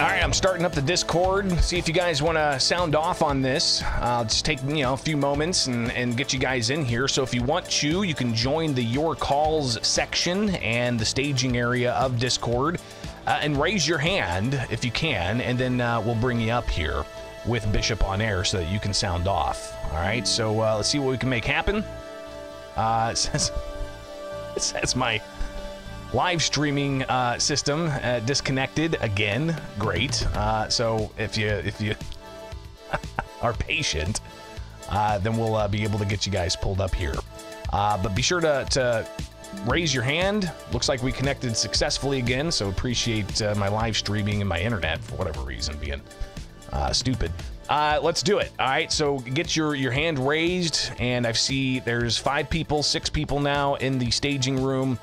All right, I'm starting up the Discord. See if you guys want to sound off on this. I'll just take, you know, a few moments and get you guys in here. So if you want to, you can join the Your Calls section and the staging area of Discord and raise your hand if you can, and then we'll bring you up here with Bishop on Air so that you can sound off. All right, so let's see what we can make happen. It says my live streaming system disconnected again. Great. So if you are patient, then we'll be able to get you guys pulled up here. But be sure to raise your hand. Looks like we connected successfully again. So appreciate my live streaming and my internet for whatever reason being stupid. Let's do it. All right, so get your hand raised, and I see there's 5 people, 6 people now in the staging room.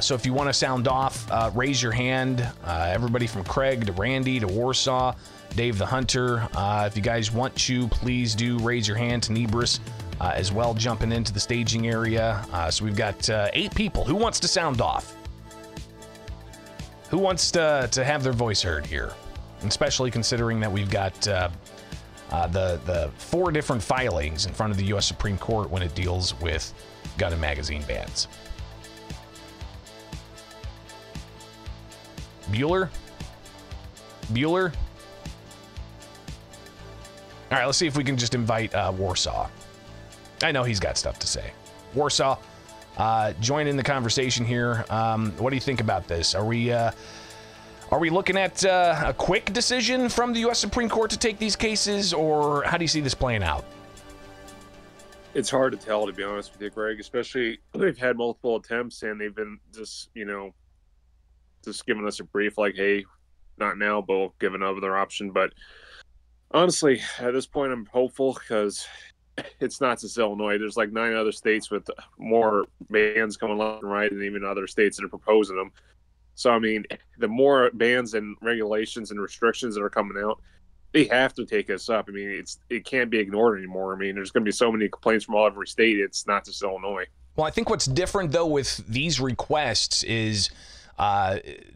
So if you want to sound off, raise your hand. Everybody from Craig to Randy to Warsaw, Dave the Hunter. If you guys want to, please do raise your hand to Nebris as well, jumping into the staging area. So we've got 8 people. Who wants to sound off? Who wants to have their voice heard here? Especially considering that we've got the 4 different filings in front of the U.S. Supreme Court when it deals with gun and magazine bans. Bueller? Bueller? All right, let's see if we can just invite Warsaw. I know he's got stuff to say. Warsaw, join in the conversation here. What do you think about this? Are we looking at a quick decision from the U.S. Supreme Court to take these cases, or how do you see this playing out? It's hard to tell, to be honest with you, Greg, especially they've had multiple attempts and they've been just, you know, just giving us a brief like, hey, not now, but we'll give another option. But honestly, at this point, I'm hopeful because it's not just Illinois. There's like 9 other states with more bans coming left and right, and even other states that are proposing them. So, I mean, the more bans and regulations and restrictions that are coming out, they have to take us up. I mean, it can't be ignored anymore. I mean, there's going to be so many complaints from all every state. It's not just Illinois. Well, I think what's different, though, with these requests is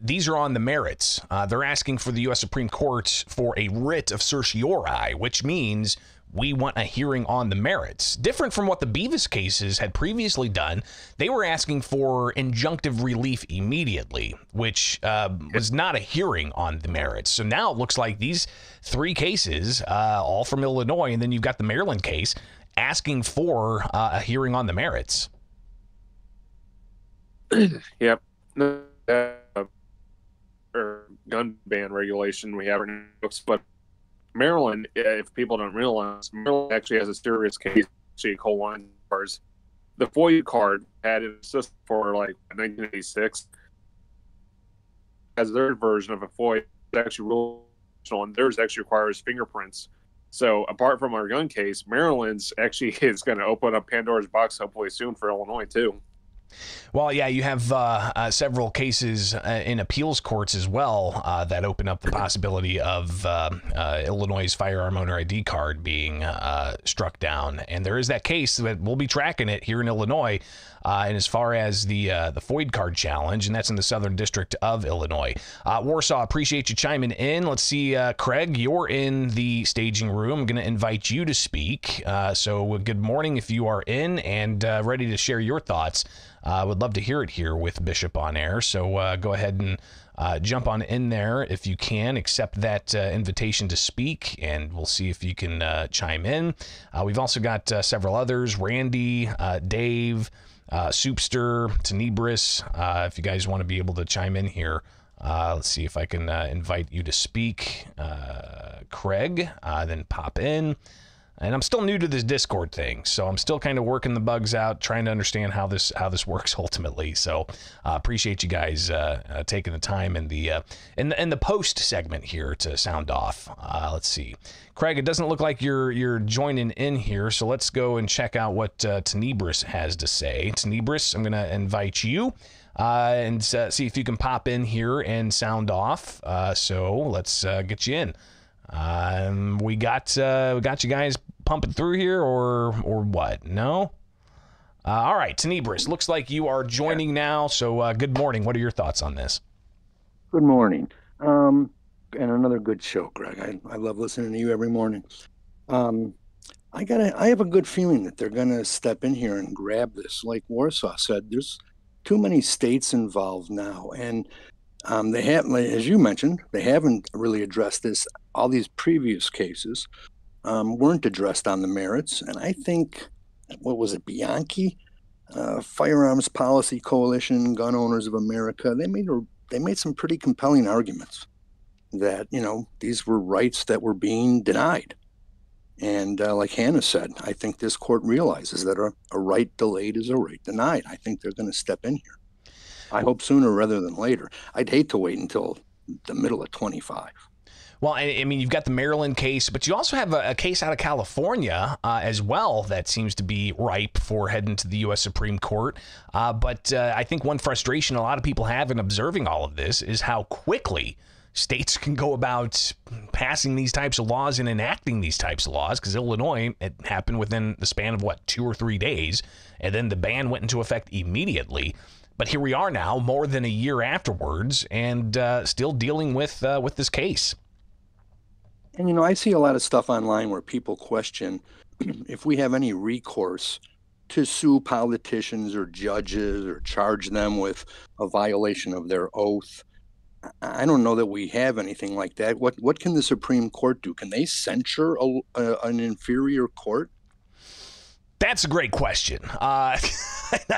these are on the merits. They're asking for the U.S. Supreme Court for a writ of certiorari, which means we want a hearing on the merits. Different from what the Beavis cases had previously done, they were asking for injunctive relief immediately, which was not a hearing on the merits. So now it looks like these 3 cases, all from Illinois, and then you've got the Maryland case, asking for a hearing on the merits. Yep. Or gun ban regulation we have in our books, but Maryland, if people don't realize, Maryland actually has a serious case, actually, coal line bars. The FOIA card had it just for like 1986 as their version of a FOIA. It's actually real, and theirs actually requires fingerprints. So apart from our gun case, Maryland's actually is going to open up Pandora's box hopefully soon for Illinois too. Well, yeah, you have several cases in appeals courts as well that open up the possibility of Illinois' firearm owner ID card being struck down. And there is that case that we'll be tracking it here in Illinois. And as far as the FOID card challenge, and that's in the Southern District of Illinois. Warsaw, appreciate you chiming in. Let's see, Craig, you're in the staging room. I'm going to invite you to speak. So good morning if you are in and ready to share your thoughts. I would love to hear it here with Bishop on Air. So go ahead and jump on in there if you can. Accept that invitation to speak, and we'll see if you can chime in. We've also got several others, Randy, Dave, Soupster, Tenebris. If you guys want to be able to chime in here, let's see if I can invite you to speak. Craig, then pop in. And I'm still new to this Discord thing, so I'm still kind of working the bugs out, trying to understand how this works ultimately. So appreciate you guys taking the time in the in the post segment here to sound off. Let's see, Craig, it doesn't look like you're joining in here, so let's go and check out what Tenebris has to say. Tenebris, I'm gonna invite you and see if you can pop in here and sound off. So let's get you in. We got you guys pumping through here, or what? No. All right, Tenebris, looks like you are joining now. So good morning. What are your thoughts on this? Good morning. and another good show, Greg. I love listening to you every morning. I have a good feeling that they're gonna step in here and grab this. Like Warsaw said, there's too many states involved now, and they haven't, as you mentioned, they haven't really addressed this. All these previous cases weren't addressed on the merits, and I think, what was it, Bianchi, Firearms Policy Coalition, Gun Owners of America, they made some pretty compelling arguments that, you know, these were rights that were being denied. And like Hannah said, I think this court realizes that a right delayed is a right denied. I think they're going to step in here. I hope sooner rather than later. I'd hate to wait until the middle of 25. Well, I mean, you've got the Maryland case, but you also have a case out of California as well that seems to be ripe for heading to the U.S. Supreme Court. But I think one frustration a lot of people have in observing all of this is how quickly states can go about passing these types of laws and enacting these types of laws, because Illinois, it happened within the span of, what, 2 or 3 days, and then the ban went into effect immediately. But here we are now, more than a year afterwards, and still dealing with this case. And, you know, I see a lot of stuff online where people question if we have any recourse to sue politicians or judges or charge them with a violation of their oath. I don't know that we have anything like that. What can the Supreme Court do? Can they censure an inferior court? That's a great question. I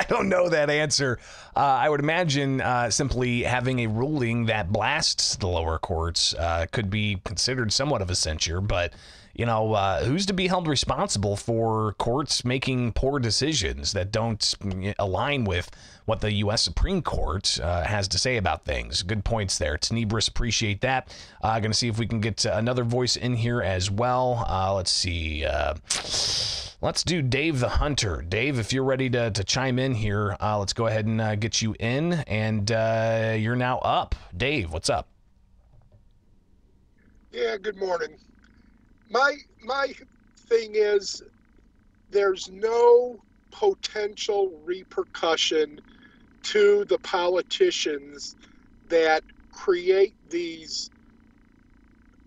don't know that answer. I would imagine simply having a ruling that blasts the lower courts could be considered somewhat of a censure. But, you know, who's to be held responsible for courts making poor decisions that don't align with what the U.S. Supreme Court has to say about things? Good points there. Tenebris, appreciate that. Going to see if we can get another voice in here as well. Let's see. Let's do Dave the Hunter. Dave, if you're ready to chime in here, let's go ahead and get you in. And you're now up. Dave, what's up? Yeah, good morning. My thing is, there's no potential repercussion to the politicians that create these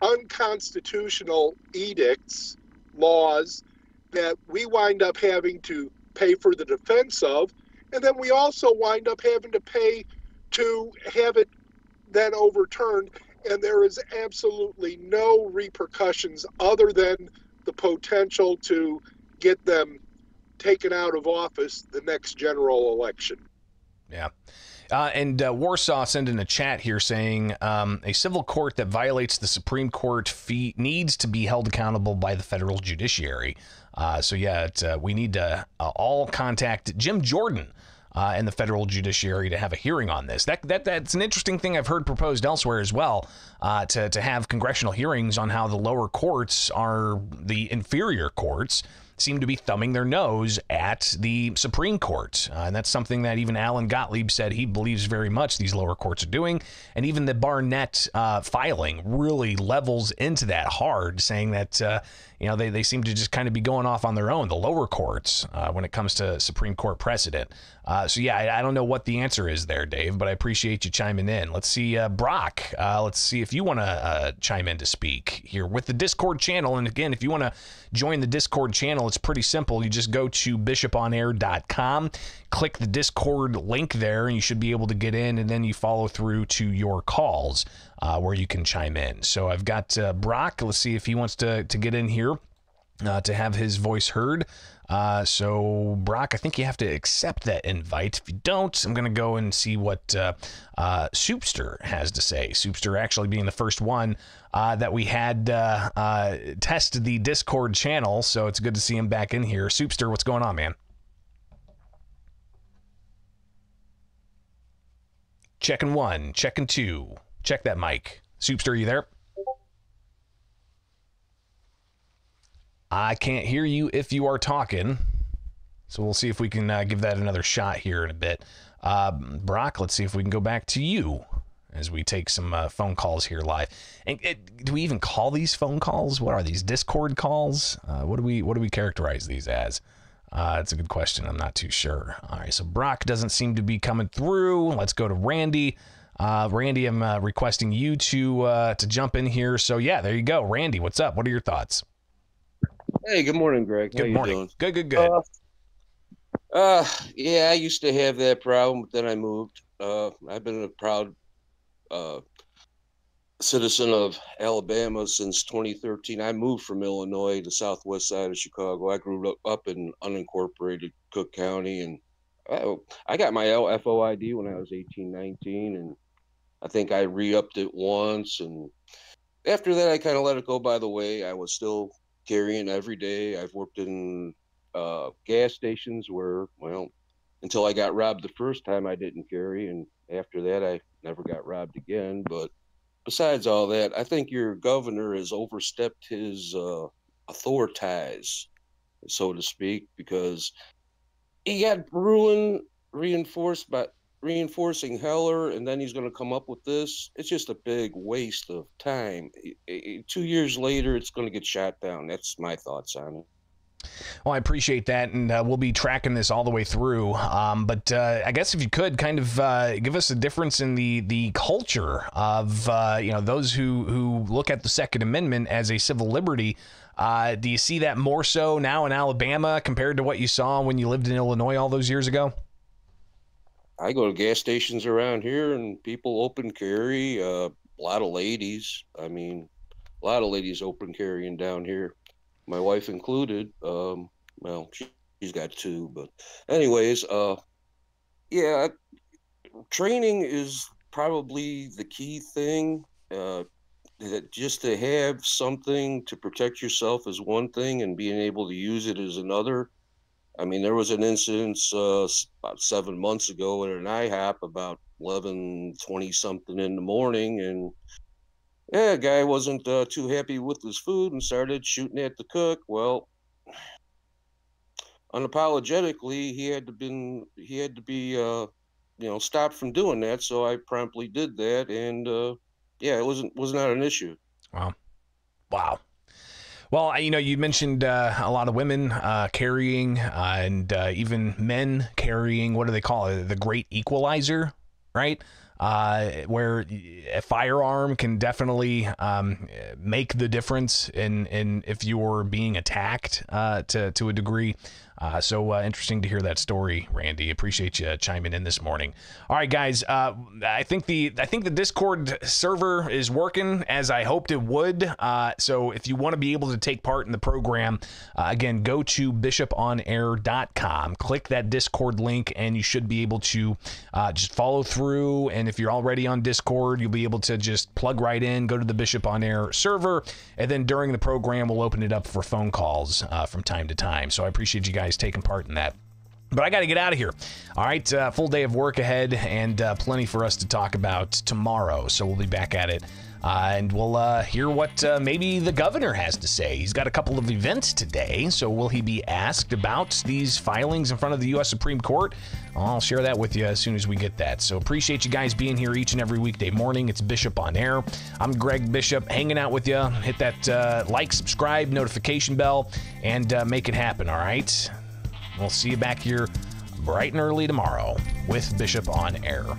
unconstitutional edicts, laws, that we wind up having to pay for the defense of, and then we also wind up having to pay to have it then overturned. And there is absolutely no repercussions other than the potential to get them taken out of office the next general election. Yeah. And Warsaw sent in a chat here saying a civil court that violates the Supreme Court needs to be held accountable by the federal judiciary. So, yeah, we need to all contact Jim Jordan and the federal judiciary to have a hearing on this. That's an interesting thing I've heard proposed elsewhere as well, to have congressional hearings on how the lower courts are the inferior courts seem to be thumbing their nose at the Supreme Court. And that's something that even Alan Gottlieb said he believes very much these lower courts are doing. And even the Barnett filing really levels into that hard, saying that, you know, they seem to just kind of be going off on their own, the lower courts, when it comes to Supreme Court precedent. So, yeah, I don't know what the answer is there, Dave, but I appreciate you chiming in. Let's see, Brock, let's see if you want to chime in to speak here with the Discord channel. And again, if you want to join the Discord channel, it's pretty simple. You just go to bishoponair.com, click the Discord link there, and you should be able to get in, and then you follow through to your calls where you can chime in. So I've got Brock. Let's see if he wants to get in here to have his voice heard. So, Brock, I think you have to accept that invite. If you don't, I'm going to go and see what Soupster has to say. Soupster actually being the first one that we had test the Discord channel, so it's good to see him back in here. Soupster, what's going on, man? Checking one, checking two. Check that mic. Soupster, are you there? I can't hear you if you are talking, so we'll see if we can give that another shot here in a bit. Brock, let's see if we can go back to you as we take some phone calls here live. And do we even call these phone calls? What are these, Discord calls? What do we characterize these as? It's a good question. I'm not too sure. All right, so Brock doesn't seem to be coming through. Let's go to Randy. Randy, I'm requesting you to jump in here. So yeah, there you go. Randy, what's up? What are your thoughts? Hey, good morning, Greg. Good morning. Good, good, good. Yeah, I used to have that problem, but then I moved. I've been a proud citizen of Alabama since 2013. I moved from Illinois to southwest side of Chicago. I grew up in unincorporated Cook County, and I got my FOID when I was 18, 19, and I think I re-upped it once, and after that I kind of let it go by the way. I was still carrying every day. I've worked in gas stations where, well, until I got robbed the first time I didn't carry, and after that I never got robbed again. But besides all that, I think your governor has overstepped his authorities, so to speak, because he got Bruen reinforced by reinforcing Heller, and then he's going to come up with this. It's just a big waste of time. 2 years later, it's going to get shot down. That's my thoughts on it. Well, I appreciate that, and we'll be tracking this all the way through. But I guess if you could kind of give us a difference in the culture of you know, those who look at the Second Amendment as a civil liberty. Do you see that more so now in Alabama compared to what you saw when you lived in Illinois all those years ago? I go to gas stations around here and people open carry. A lot of ladies. I mean, a lot of ladies open carrying down here, my wife included. Well, she's got two, but anyways, yeah, training is probably the key thing. That just to have something to protect yourself is one thing, and being able to use it is another. I mean, there was an incident about 7 months ago at an IHOP about 11:20 something in the morning, and yeah, a guy wasn't too happy with his food and started shooting at the cook. Well, unapologetically, he had to be you know, stopped from doing that. So I promptly did that, and yeah, it was not an issue. Wow. Wow. Well, you know, you mentioned a lot of women carrying and even men carrying, what do they call it? The great equalizer, right? Where a firearm can definitely make the difference in if you're being attacked to a degree. So interesting to hear that story, Randy. Appreciate you chiming in this morning. All right, guys. I think the Discord server is working as I hoped it would. So if you want to be able to take part in the program, again, go to bishoponair.com, click that Discord link, and you should be able to just follow through. And if you're already on Discord, you'll be able to just plug right in, go to the Bishop on Air server, and then during the program, we'll open it up for phone calls from time to time. So I appreciate you guys taking part in that. But I got to get out of here. All right, full day of work ahead, and plenty for us to talk about tomorrow. So we'll be back at it, and we'll hear what maybe the governor has to say. He's got a couple of events today, so will he be asked about these filings in front of the U.S. Supreme Court? I'll share that with you as soon as we get that. So appreciate you guys being here each and every weekday morning. It's Bishop on Air. I'm Greg Bishop, hanging out with you. Hit that like, subscribe, notification bell, and make it happen, all right? We'll see you back here bright and early tomorrow with Bishop on Air.